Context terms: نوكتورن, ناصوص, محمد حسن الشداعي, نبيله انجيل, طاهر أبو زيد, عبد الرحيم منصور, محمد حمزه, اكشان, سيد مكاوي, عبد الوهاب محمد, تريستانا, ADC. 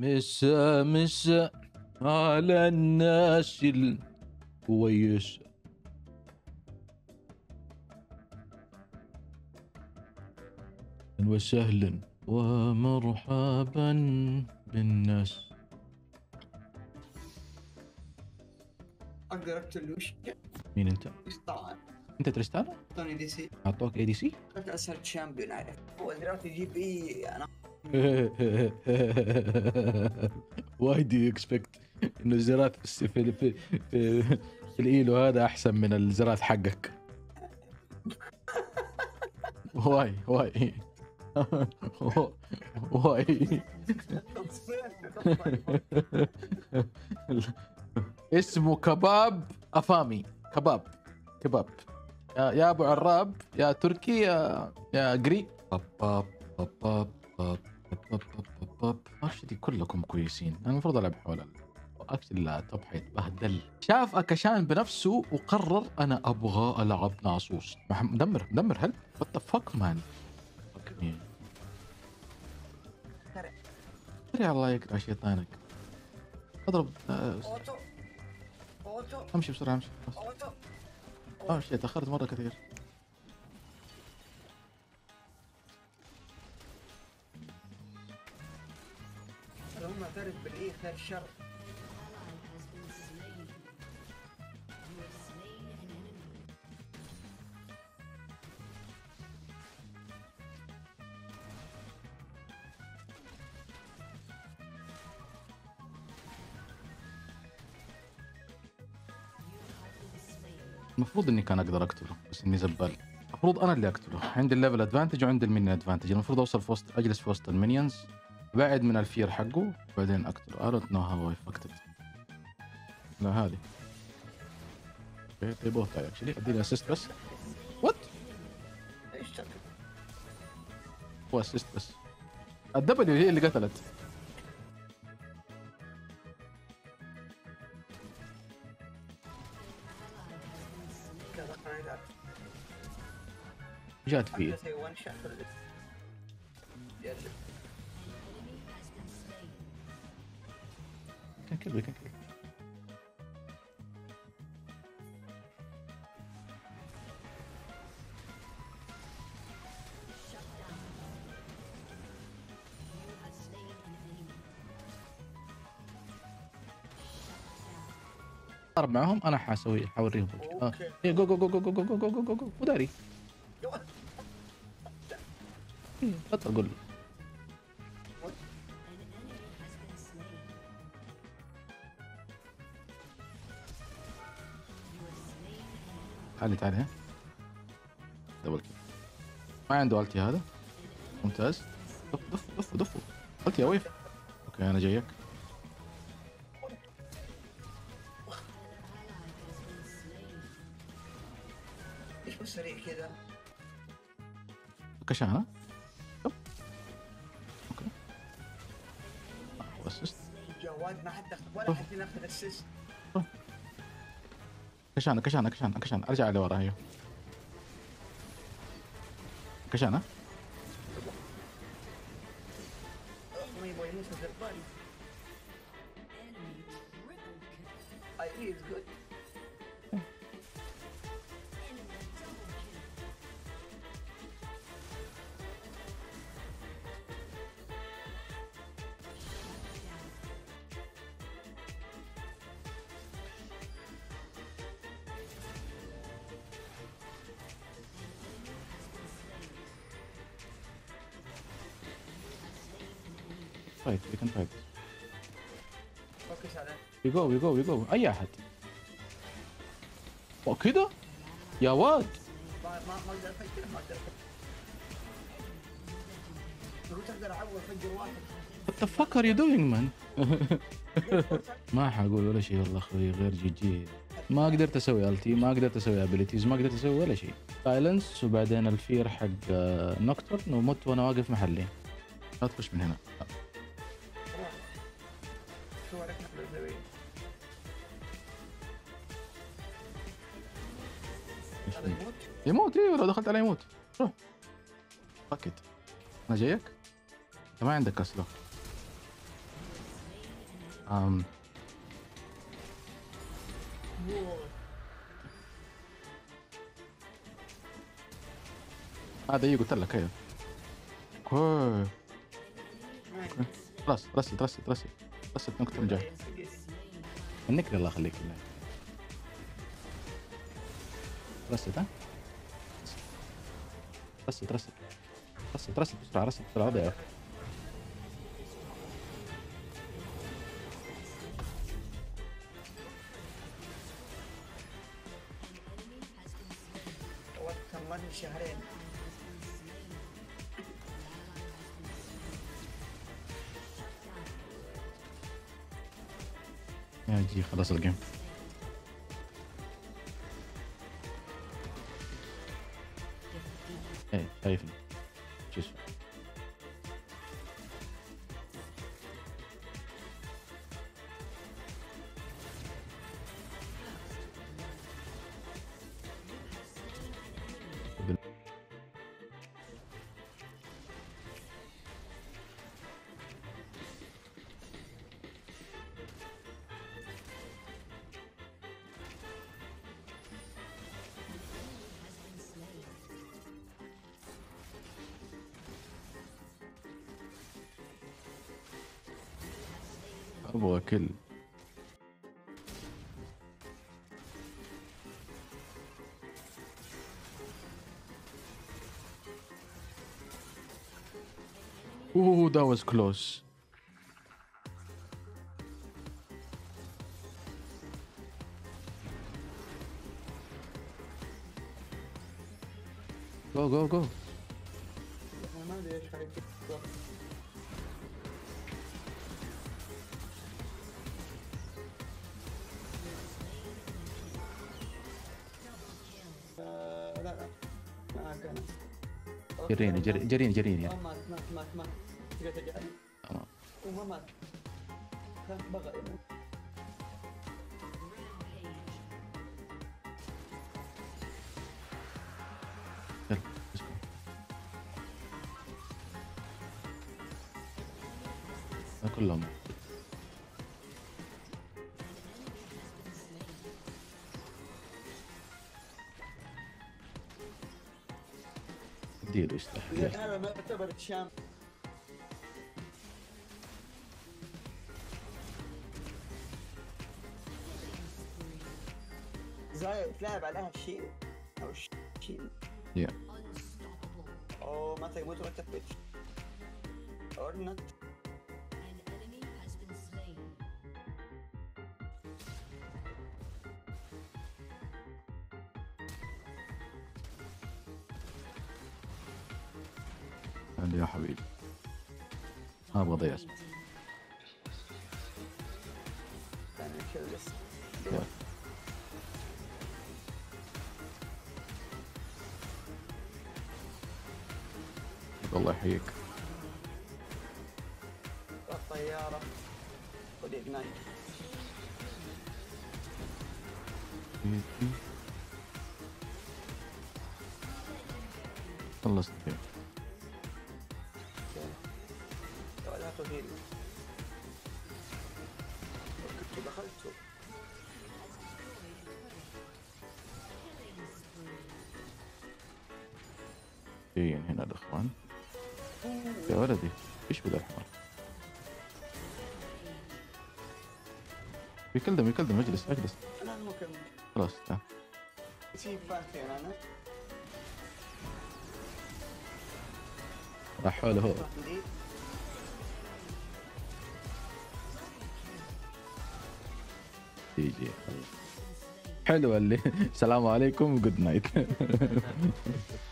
مسا على الناس الكويسة. وسهلا ومرحبا بالناس. اقدر اقتل وش؟ مين انت؟ تريستانا. انت تريستانا؟ اعطوني دي سي. اعطوك اي دي سي؟ كنت اسهل شامبيون عليك. اول درافت يجيب اي انا. واي دو يو اكسبكت انه الزرات في الايلو هذا احسن من الزرات حقك. واي واي واي. اسمه كباب افامي. كباب كباب يا ابو عراب يا تركي يا قري. باب باب باب باب. ماشي دي كلكم كويسين. انا المفروض العب حول اكشن. طب حيتبهدل. شاف اكشان بنفسه وقرر انا ابغى العب ناصوص. مدمر مدمر. هل وات ذا فك مان. سريع الله يقطع شيطانك. اضرب اوتو اوتو. امشي بسرعه امشي. اوتو. اه شيء تاخرت مره كثير. هم اعترف بالايه خير الشر. المفروض اني كان اقدر اقتله بس اني زبال. المفروض انا اللي اقتله. عندي الليفل ادفانتج وعندي المينيون ادفانتج. المفروض اوصل في وسط، اجلس في وسط المينيونز، ابعد من الفير حقه وبعدين اقتله. اي دونت نو هاو اي فكت ات. لا هذه اوكي بوت اكشلي. اديني اسيست بس. وات ايش تك؟ هو اسيست بس. الدبليو هي اللي قتلت. جات فيه كان كبير كان كبير. ضرب معهم. انا حاسوي حوريهم. اوكي جو جو جو جو جو جو جو جو. وداري حط اقول له تعالي تعالي. ها دبل كيل. ما عنده التي هذا. ممتاز. دف دف دف دف التي يا ويف. اوكي انا جايك. ايش بس سريع كذا كشان. ها جواد ما حد ولا حد فينا اخذ اسيست. كشانه كشانه كشانه كشانه. ارجع لورا. ايوه كشانه. ما يبغى يموت الزبالي. اي از جود. Fight, we can fight. Focus on it. We go, we go, we go. أي أحد. وكذا؟ يا واد. ما أقدر أفجر ما أقدر أفجر. لو تقدر أعوض أفجر واحد. What the fuck are you doing man؟ ما حقول ولا شيء والله أخوي غير جي جي. ما قدرت أسوي ألتي، ما قدرت أسوي أبيلتيز، ما قدرت أسوي ولا شيء. سايلنس وبعدين الفير حق نوكتورن ومت وأنا واقف محلي. لا تخش من هنا. يموت. ايوه لو دخلت عليه يموت. روح باكيت. انا جايك. انت ما عندك اسلحه. هذا ايه قلت لك. ايوه اوكي خلاص رسلت رسلت رسلت رسلت نقطة نجاح منك. الله يخليك الله رسلت. ها رسلت رسلت رسلت رسلت بسرعة رسلت بسرعة ضيعه. شهرين يا جي خلاص الجيم. ايه شايفني شو اسمه ابغى كل اوه that was close. Go go go. جريني جريني جريني يعني. مات مات مات مات تمام وما مات بغى يلا كلهم دير استحيل. انا ما اعتبرت شام زايد تلعب على هالشيء او شيء. يا اوه ما تقدر تثبت اورنت. يا حبيبي ما ابغى اضيع. الله يحييك. الطيارة خذ اجنايت. خلصت غيري. كنت دخلته. جايين هنا الاخوان. يا ولدي ايش بدا الحوار؟ يكلم يكلم اجلس اجلس. انا مكمل. خلاص تعال. في باكين انا. راح حوله هو. يجي حلوة اللي السلام عليكم جود نايت.